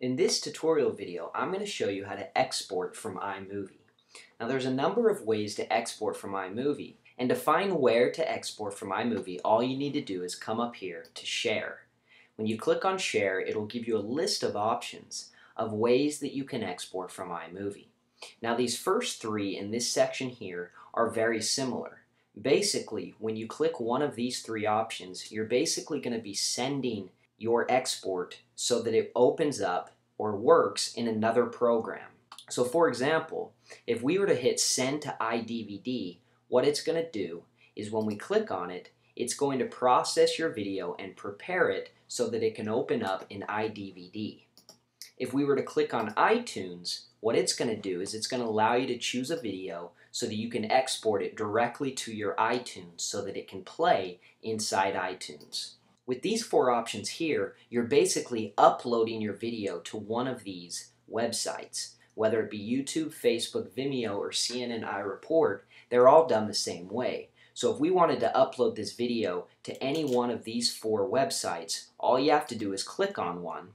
In this tutorial video, I'm going to show you how to export from iMovie. Now, there's a number of ways to export from iMovie, and to find where to export from iMovie, all you need to do is come up here to Share. When you click on Share, it'll give you a list of options of ways that you can export from iMovie. Now, these first three in this section here are very similar. Basically, when you click one of these three options, you're basically going to be sending your export so that it opens up or works in another program. So for example, if we were to hit send to iDVD, what it's going to do is when we click on it, it's going to process your video and prepare it so that it can open up in iDVD. If we were to click on iTunes, what it's going to do is it's going to allow you to choose a video so that you can export it directly to your iTunes so that it can play inside iTunes. With these four options here, you're basically uploading your video to one of these websites. Whether it be YouTube, Facebook, Vimeo, or CNN iReport, they're all done the same way. So if we wanted to upload this video to any one of these four websites, all you have to do is click on one,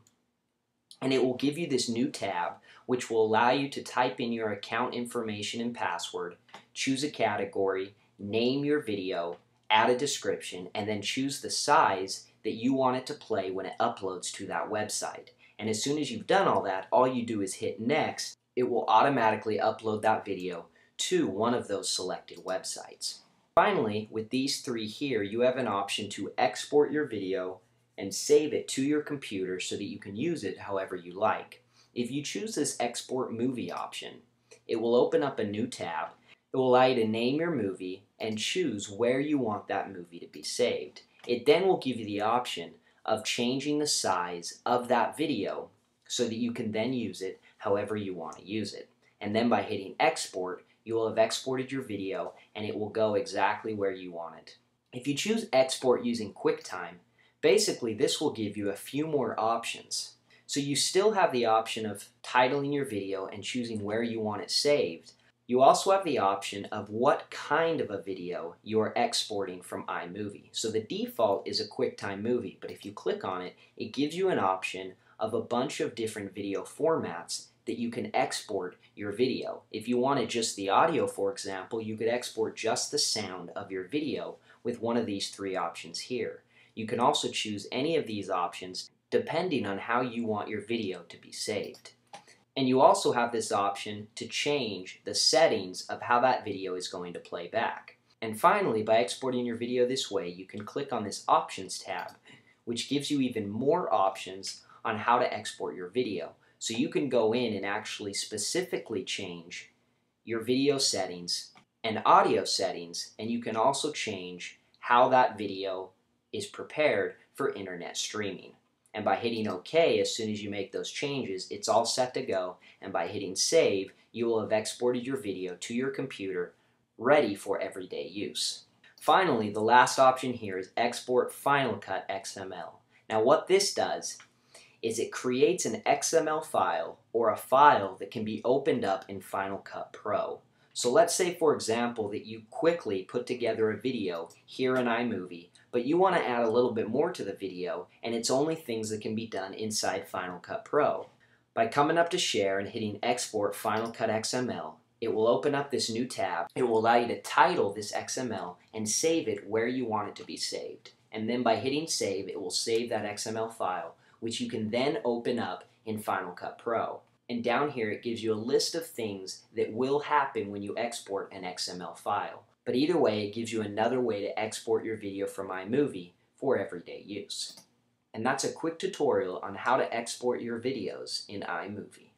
and it will give you this new tab, which will allow you to type in your account information and password, choose a category, name your video, add a description, and then choose the size that you want it to play when it uploads to that website. And as soon as you've done all that, all you do is hit next. It will automatically upload that video to one of those selected websites. Finally, with these three here, you have an option to export your video and save it to your computer so that you can use it however you like. If you choose this export movie option, it will open up a new tab. It will allow you to name your movie and choose where you want that movie to be saved. It then will give you the option of changing the size of that video so that you can then use it however you want to use it. And then by hitting export, you will have exported your video and it will go exactly where you want it. If you choose export using QuickTime, basically this will give you a few more options. So you still have the option of titling your video and choosing where you want it saved. You also have the option of what kind of a video you are exporting from iMovie. So the default is a QuickTime movie, but if you click on it, it gives you an option of a bunch of different video formats that you can export your video. If you wanted just the audio, for example, you could export just the sound of your video with one of these three options here. You can also choose any of these options depending on how you want your video to be saved. And you also have this option to change the settings of how that video is going to play back. And finally, by exporting your video this way, you can click on this Options tab, which gives you even more options on how to export your video. So you can go in and actually specifically change your video settings and audio settings, and you can also change how that video is prepared for internet streaming. And by hitting OK, as soon as you make those changes, it's all set to go. And by hitting Save, you will have exported your video to your computer, ready for everyday use. Finally, the last option here is Export Final Cut XML. Now what this does is it creates an XML file or a file that can be opened up in Final Cut Pro. So let's say, for example, that you quickly put together a video here in iMovie, but you want to add a little bit more to the video, and it's only things that can be done inside Final Cut Pro. By coming up to Share and hitting Export Final Cut XML, it will open up this new tab. It will allow you to title this XML and save it where you want it to be saved. And then by hitting Save, it will save that XML file, which you can then open up in Final Cut Pro. And down here, it gives you a list of things that will happen when you export an XML file. But either way, it gives you another way to export your video from iMovie for everyday use. And that's a quick tutorial on how to export your videos in iMovie.